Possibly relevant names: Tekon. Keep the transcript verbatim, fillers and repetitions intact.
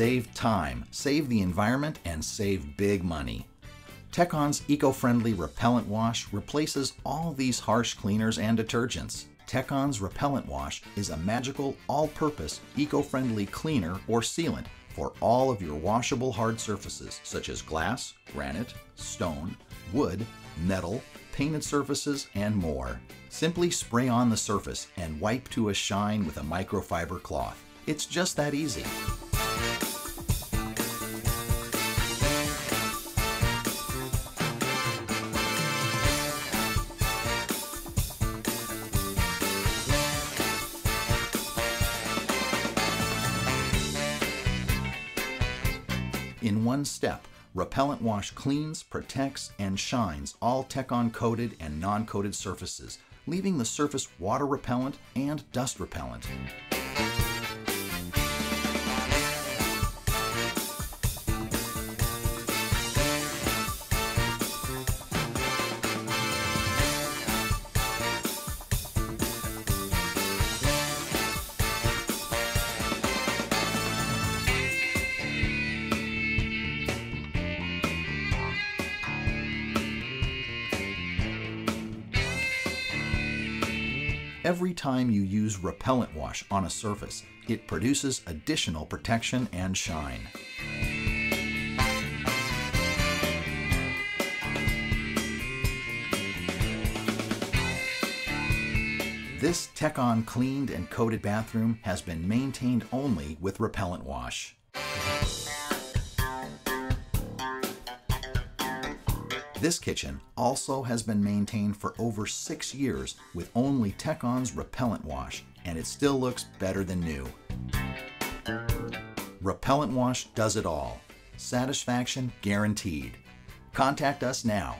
save time, save the environment, and save big money. Tekon's eco-friendly repellent wash replaces all these harsh cleaners and detergents. Tekon's repellent wash is a magical, all-purpose, eco-friendly cleaner or sealant for all of your washable hard surfaces such as glass, granite, stone, wood, metal, painted surfaces, and more. Simply spray on the surface and wipe to a shine with a microfiber cloth. It's just that easy. In one step, Repellent Wash cleans, protects, and shines all Tekon coated and non-coated surfaces, leaving the surface water repellent and dust repellent. Every time you use repellent wash on a surface, it produces additional protection and shine. This Tekon cleaned and coated bathroom has been maintained only with repellent wash. This kitchen also has been maintained for over six years with only Tekon's repellent wash, and it still looks better than new. Repellent wash does it all. Satisfaction guaranteed. Contact us now.